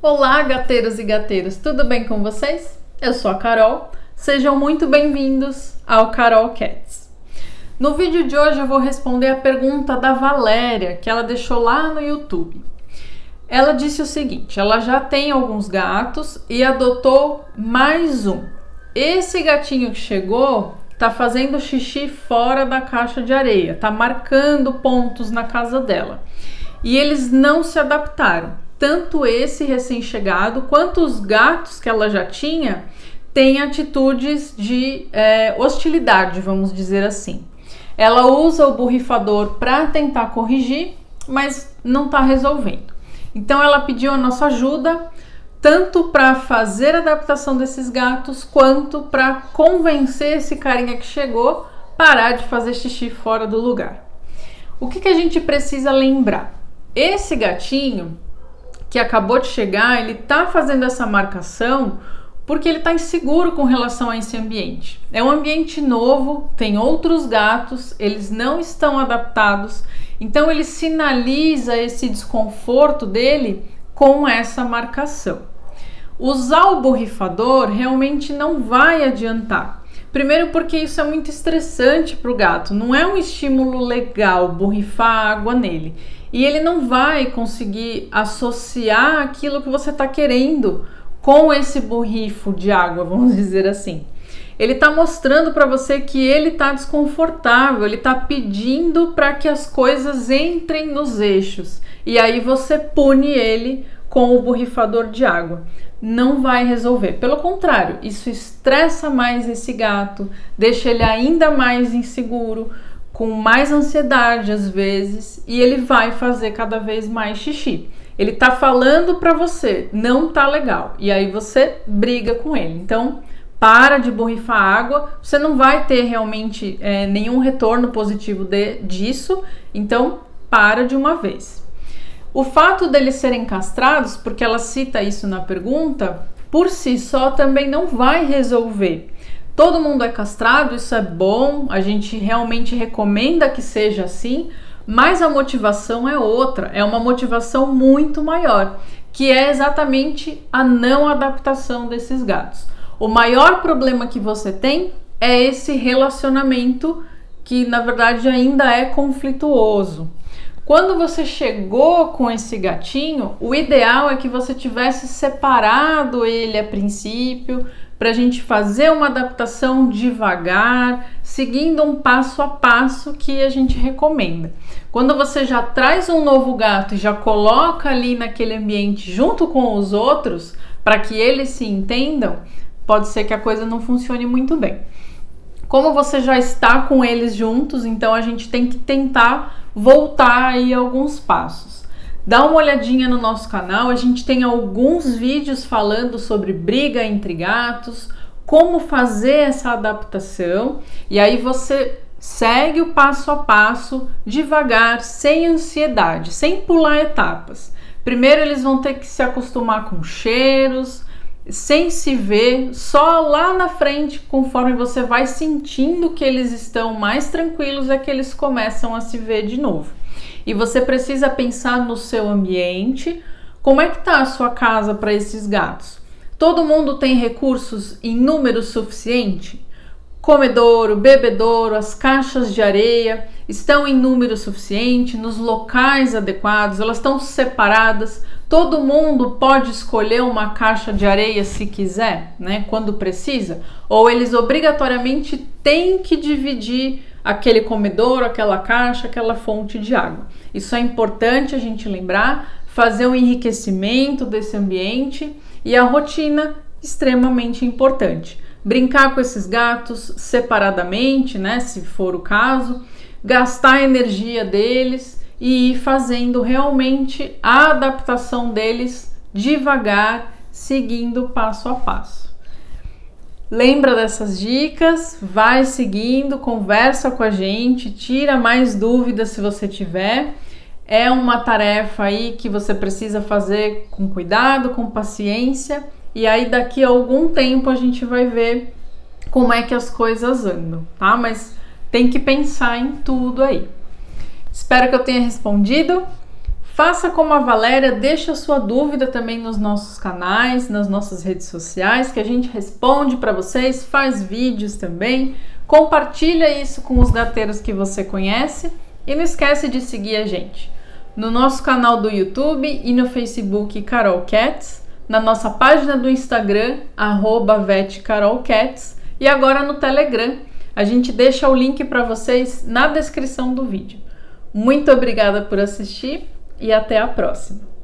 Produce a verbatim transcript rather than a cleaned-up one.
Olá, gateiros e gateiras, tudo bem com vocês? Eu sou a Carol, sejam muito bem-vindos ao Carol Cats. No vídeo de hoje eu vou responder a pergunta da Valéria, que ela deixou lá no YouTube. Ela disse o seguinte: ela já tem alguns gatos e adotou mais um. Esse gatinho que chegou tá fazendo xixi fora da caixa de areia, tá marcando pontos na casa dela. E eles não se adaptaram. Tanto esse recém-chegado quanto os gatos que ela já tinha têm atitudes de é, hostilidade, vamos dizer assim. Ela usa o borrifador para tentar corrigir, mas não está resolvendo. Então ela pediu a nossa ajuda tanto para fazer a adaptação desses gatos quanto para convencer esse carinha que chegou a parar de fazer xixi fora do lugar. O que que a gente precisa lembrar? Esse gatinho que acabou de chegar, ele tá fazendo essa marcação porque ele tá inseguro com relação a esse ambiente. É um ambiente novo, tem outros gatos, eles não estão adaptados, então ele sinaliza esse desconforto dele com essa marcação. Usar o borrifador realmente não vai adiantar. Primeiro porque isso é muito estressante para o gato, não é um estímulo legal borrifar água nele. E ele não vai conseguir associar aquilo que você está querendo com esse borrifo de água, vamos dizer assim. Ele está mostrando para você que ele está desconfortável, ele está pedindo para que as coisas entrem nos eixos. E aí você pune ele com o borrifador de água. Não vai resolver. Pelo contrário, isso estressa mais esse gato, deixa ele ainda mais inseguro, com mais ansiedade às vezes, e ele vai fazer cada vez mais xixi. Ele tá falando pra você, não tá legal, e aí você briga com ele. Então, para de borrifar água, você não vai ter realmente é, nenhum retorno positivo de, disso, então para de uma vez. O fato deles serem castrados, porque ela cita isso na pergunta, por si só também não vai resolver. Todo mundo é castrado, isso é bom, a gente realmente recomenda que seja assim, mas a motivação é outra, é uma motivação muito maior, que é exatamente a não adaptação desses gatos. O maior problema que você tem é esse relacionamento que, na verdade, ainda é conflituoso. Quando você chegou com esse gatinho, o ideal é que você tivesse separado ele a princípio, para a gente fazer uma adaptação devagar, seguindo um passo a passo que a gente recomenda. Quando você já traz um novo gato e já coloca ali naquele ambiente junto com os outros, para que eles se entendam, pode ser que a coisa não funcione muito bem. Como você já está com eles juntos, então a gente tem que tentar voltar aí alguns passos. Dá uma olhadinha no nosso canal, a gente tem alguns vídeos falando sobre briga entre gatos, como fazer essa adaptação, e aí você segue o passo a passo, devagar, sem ansiedade, sem pular etapas. Primeiro eles vão ter que se acostumar com cheiros, sem se ver, só lá na frente, conforme você vai sentindo que eles estão mais tranquilos, é que eles começam a se ver de novo. E você precisa pensar no seu ambiente, como é que está a sua casa para esses gatos? Todo mundo tem recursos em número suficiente? Comedouro, bebedouro, as caixas de areia estão em número suficiente, nos locais adequados, elas estão separadas, todo mundo pode escolher uma caixa de areia se quiser, né, quando precisa? Ou eles obrigatoriamente têm que dividir aquele comedouro, aquela caixa, aquela fonte de água? Isso é importante a gente lembrar, fazer um enriquecimento desse ambiente, e a rotina extremamente importante. Brincar com esses gatos separadamente, né, se for o caso, gastar a energia deles e ir fazendo realmente a adaptação deles devagar, seguindo passo a passo. Lembra dessas dicas, vai seguindo, conversa com a gente, tira mais dúvidas se você tiver. É uma tarefa aí que você precisa fazer com cuidado, com paciência, e aí daqui a algum tempo a gente vai ver como é que as coisas andam, tá? Mas tem que pensar em tudo aí. Espero que eu tenha respondido. Faça como a Valéria, deixa a sua dúvida também nos nossos canais, nas nossas redes sociais, que a gente responde para vocês, faz vídeos também, compartilha isso com os gateiros que você conhece e não esquece de seguir a gente no nosso canal do YouTube e no Facebook Carol Cats, na nossa página do Instagram, arroba vetcarolcats, e agora no Telegram. A gente deixa o link para vocês na descrição do vídeo. Muito obrigada por assistir e até a próxima!